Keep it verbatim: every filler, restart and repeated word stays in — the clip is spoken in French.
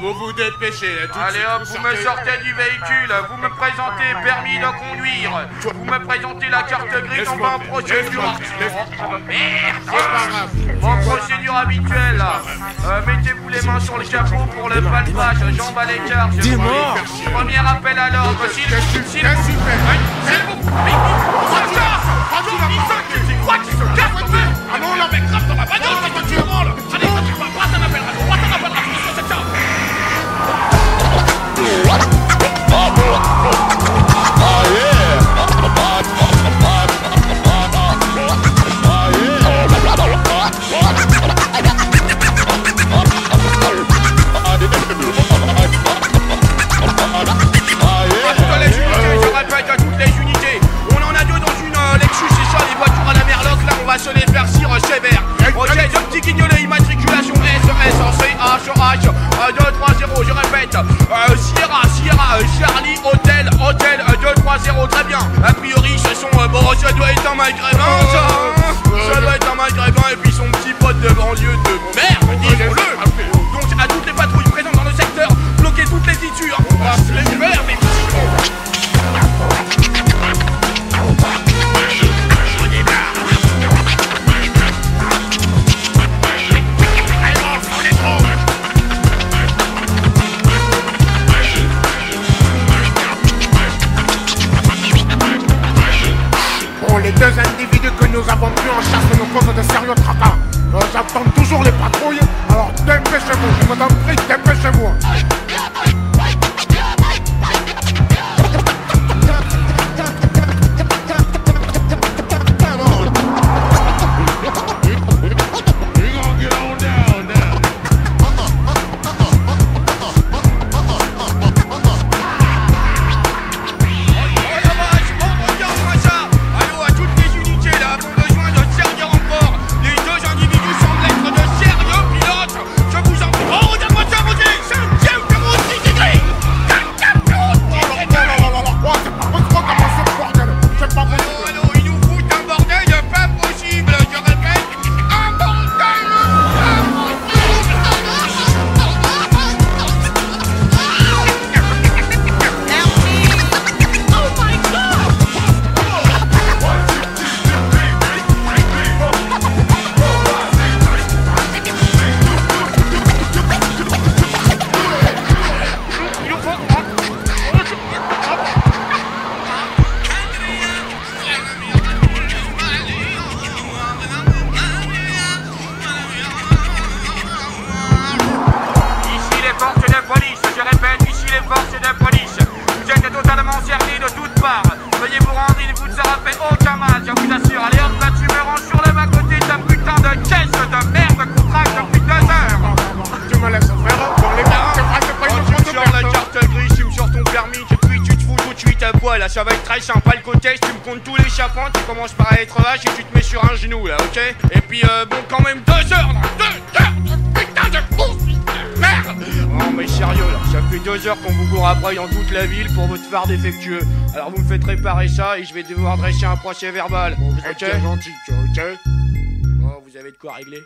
Vous vous dépêchez, là, tout allez hop, vous, vous sortez... me sortez du véhicule, vous me présentez permis de conduire, vous me présentez la carte grise, on va en procédure. Oh, merde. En procédure habituelle, euh, mettez-vous les mains sur le capot pour le palpage, jambes à l'écart. Premier appel à l'ordre, s'il vous plaît. deux trois zéro, je répète, euh, Sierra, Sierra, Charlie, Hôtel, Hôtel, deux trois zéro, très bien. A priori, ce sont, euh, bon, ça doit être un maghrébin, ça, ça doit être un maghrébin, et puis son petit pote de banlieue de merde, disons-le. Donc, à toutes les patrouilles présentes dans le secteur, bloquez toutes les issues, hein. On passe les verres, mais... Deux individus que nous avons pris en chasse nous causent de sérieux tracas. Nous attendons toujours les patrouilles, alors dépêchez-vous, je vous en prie, dépêchez-vous. Voilà, ça va être très sympa le côté, tu me comptes tous les chapons, tu commences par être vache et tu te mets sur un genou là, ok? Et puis euh, bon, quand même deux heures là, deux heures de putain de bouffe, merde. Non mais sérieux là, ça fait deux heures qu'on vous court après dans toute la ville pour votre phare défectueux. Alors vous me faites réparer ça et je vais devoir dresser un procès verbal, bon, vous ok? Gentil, ok? Oh, vous avez de quoi régler?